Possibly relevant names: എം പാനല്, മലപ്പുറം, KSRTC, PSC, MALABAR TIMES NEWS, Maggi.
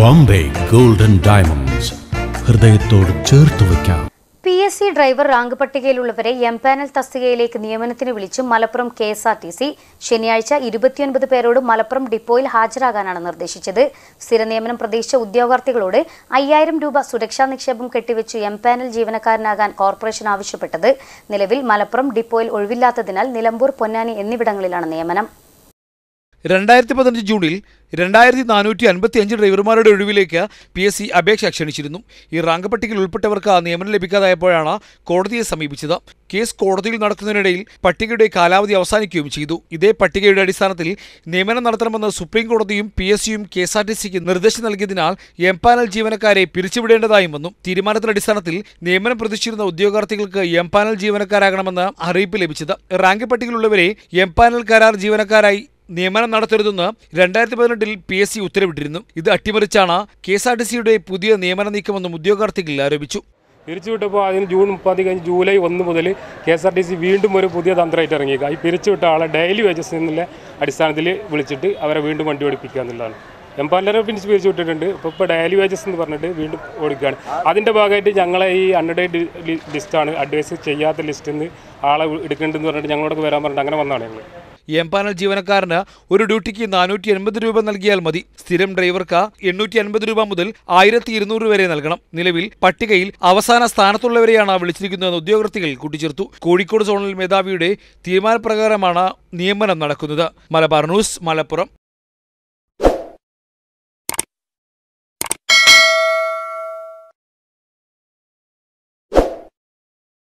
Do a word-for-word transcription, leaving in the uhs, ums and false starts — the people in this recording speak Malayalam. Bombay Golden Diamonds. ഹൃദയത്തോട് ചേർത്തു വെക്കാം. P S C driver rank പട്ടികയിലുള്ളവരെ എം പാനൽ തസ്തികയിലേക്ക് നിയമനത്തിന് വിളിച്ച് മലപ്പുറം K S R T C ശനിയാഴ്ച ഇരുപത്തിയൊൻപത് പേരോട് മലപ്പുറം ഡിപ്പോയിൽ ഹാജരാകാനാണ് നിർദ്ദേശിച്ചത്. സ്ഥിരനിയമനം പ്രതീക്ഷിച്ച ഉദ്യോഗാർത്ഥികളോട് അയ്യായിരം രൂപ സുരക്ഷാ നിക്ഷേപം കെട്ടിവെച്ച് എം പാനൽ ജീവനക്കാരനാകാൻ കോർപ്പറേഷൻ ആവശ്യപ്പെട്ടത്. നിലവിൽ മലപ്പുറം ഡിപ്പോയിൽ ഒഴിവില്ലാത്തതിനാൽ നിലമ്പൂർ, പൊന്നാനി എന്നിവിടങ്ങളിലാണ് നിയമനം. രണ്ടായിരത്തി പതിനഞ്ച് ജൂണിൽ രണ്ടായിരത്തി നാനൂറ്റി അൻപത്തി അഞ്ച് ഡ്രൈവർമാരുടെ ഒഴിവിലേക്ക് പി എസ് സി അപേക്ഷ ക്ഷണിച്ചിരുന്നു. ഈ റാങ്ക് പട്ടികയിൽ ഉൾപ്പെട്ടവർക്ക് ആ നിയമനം ലഭിക്കാതായപ്പോഴാണ് കോടതിയെ സമീപിച്ചത്. കേസ് കോടതിയിൽ നടക്കുന്നതിനിടയിൽ പട്ടികയുടെ കാലാവധി അവസാനിക്കുകയും ചെയ്തു. ഇതേ പട്ടികയുടെ അടിസ്ഥാനത്തിൽ നിയമനം നടത്തണമെന്ന് സുപ്രീം കോടതിയും പി എസ് സിയും കെ എസ് ആർ ടി സിക്ക് നിർദ്ദേശം നൽകിയതിനാൽ എം പാനൽ ജീവനക്കാരെ പിരിച്ചുവിടേണ്ടതായും വന്നു. തീരുമാനത്തിന്റെ അടിസ്ഥാനത്തിൽ നിയമനം പ്രതീക്ഷിച്ചിരുന്ന ഉദ്യോഗാർത്ഥികൾക്ക് എം പാനൽ ജീവനക്കാരാകണമെന്ന് അറിയിപ്പ് ലഭിച്ചത്. റാങ്ക് പട്ടികയിലുള്ളവരെ എം പാനൽ കരാർ ജീവനക്കാരായി നിയമനം നടത്തരുതെന്ന് രണ്ടായിരത്തി പതിനെട്ടിൽ പി എസ് സി ഉത്തരവിട്ടിരുന്നു. ഇത് അട്ടിമറിച്ചാണ് കെ എസ് ആർ ടി സിയുടെ പുതിയ നിയമന നീക്കമെന്നും ഉദ്യോഗാർത്ഥികൾ ആരോപിച്ചു. പിരിച്ചുവിട്ടപ്പോൾ അതിന് ജൂൺ മുപ്പത് കഴിഞ്ഞ് ജൂലൈ ഒന്ന് മുതൽ K S R T C വീണ്ടും ഒരു പുതിയ തന്ത്രമായിട്ട് ഇറങ്ങിയേക്കുക. ഈ പിരിച്ചുവിട്ട ആളെ ഡെയിലി വേജസ് എന്നുള്ള അടിസ്ഥാനത്തിൽ വിളിച്ചിട്ട് അവരെ വീണ്ടും വണ്ടി ഓടിപ്പിക്കുക എന്നുള്ളതാണ്. എംപാനലറെ പിരിച്ച് പിരിച്ചുവിട്ടിട്ടുണ്ട്. ഇപ്പോൾ ഇപ്പോൾ ഡെയിലി വേജസ് എന്ന് പറഞ്ഞിട്ട് വീണ്ടും ഓടിക്കുകയാണ്. അതിൻ്റെ ഭാഗമായിട്ട് ഞങ്ങളെ ഈ അൺഡേഡ് ലിസ്റ്റാണ് അഡ്വൈസ് ചെയ്യാത്ത ലിസ്റ്റിൽ നിന്ന് ആളെ എടുക്കേണ്ടതെന്ന് പറഞ്ഞിട്ട് ഞങ്ങളോടൊക്കെ വരാൻ പറഞ്ഞിട്ട് അങ്ങനെ വന്നതാണ് ഞങ്ങൾ. എം പാനൽ ജീവനക്കാരന് ഒരു ഡ്യൂട്ടിക്ക് നാനൂറ്റി എൺപത് രൂപ നൽകിയാൽ മതി. സ്ഥിരം ഡ്രൈവർക്ക് എണ്ണൂറ്റി അൻപത് രൂപ മുതൽ ആയിരത്തി ഇരുന്നൂറ് വരെ നൽകണം. നിലവിൽ പട്ടികയിൽ അവസാന സ്ഥാനത്തുള്ളവരെയാണ് വിളിച്ചിരിക്കുന്നതെന്ന് ഉദ്യോഗാർത്ഥികൾ കൂട്ടിച്ചേർത്തു. കോഴിക്കോട് സോണൽ മേധാവിയുടെ തീരുമാനപ്രകാരമാണ് നിയമനം നടക്കുന്നത്. മലബാർ ന്യൂസ്, മലപ്പുറം.